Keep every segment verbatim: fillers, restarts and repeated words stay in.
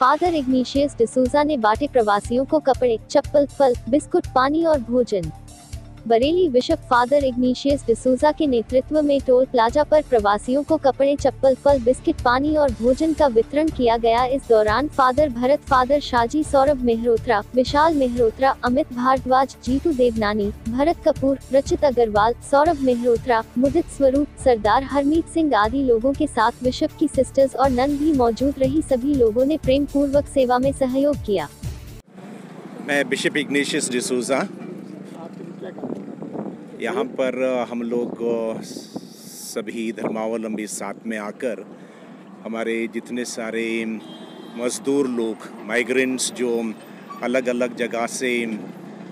Father Ignatius D'Souza ने बाटे प्रवासियों को कपड़े, चप्पल, फल, बिस्कुट, पानी और भोजन। Bareilly bishop father Ignatius D'Souza के नेतृत्व में टोल प्लाजा पर प्रवासियों को कपड़े, चप्पल, फल, बिस्किट, पानी और भोजन का वितरण किया गया। इस दौरान फादर भरत, फादर शाजी, सौरभ मेहरोत्रा, विशाल मेहरोत्रा, अमित भारद्वाज, जीतू देवनानी, भरत कपूर, रचित अग्रवाल, सौरभ मेहरोत्रा, मुदित स्वरूप, सरदार हरमीत सिंह आदि लोगों के साथ बिशप की सिस्टर्स और नन भी मौजूद रही। सभी लोगों ने प्रेम पूर्वक सेवा में सहयोग किया। मैं बिशप इग्नीशियस डिसूजा, यहाँ पर हम लोग सभी धर्मावलंबी साथ में आकर हमारे जितने सारे मजदूर लोग, माइग्रेंट्स जो अलग अलग जगह से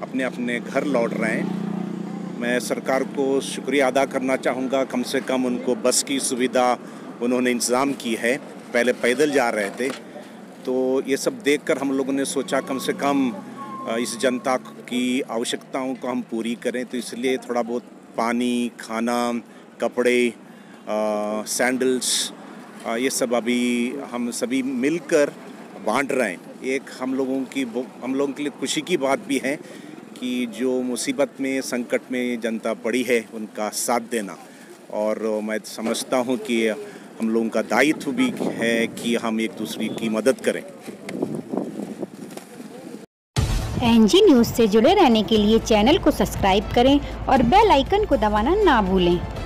अपने अपने घर लौट रहे हैं, मैं सरकार को शुक्रिया अदा करना चाहूँगा। कम से कम उनको बस की सुविधा उन्होंने इंतज़ाम की है। पहले पैदल जा रहे थे, तो ये सब देखकर हम लोगों ने सोचा कम से कम इस जनता की आवश्यकताओं को हम पूरी करें, तो इसलिए थोड़ा बहुत पानी, खाना, कपड़े, सैंडल्स, ये सब अभी हम सभी मिलकर बांट रहे हैं। एक हम लोगों की हम लोगों के लिए खुशी की बात भी है कि जो मुसीबत में, संकट में जनता पड़ी है, उनका साथ देना। और मैं समझता हूँ कि हम लोगों का दायित्व भी है कि हम एक दूसरे की मदद करें। एनजी न्यूज़ से जुड़े रहने के लिए चैनल को सब्सक्राइब करें और बेल आइकन को दबाना ना भूलें।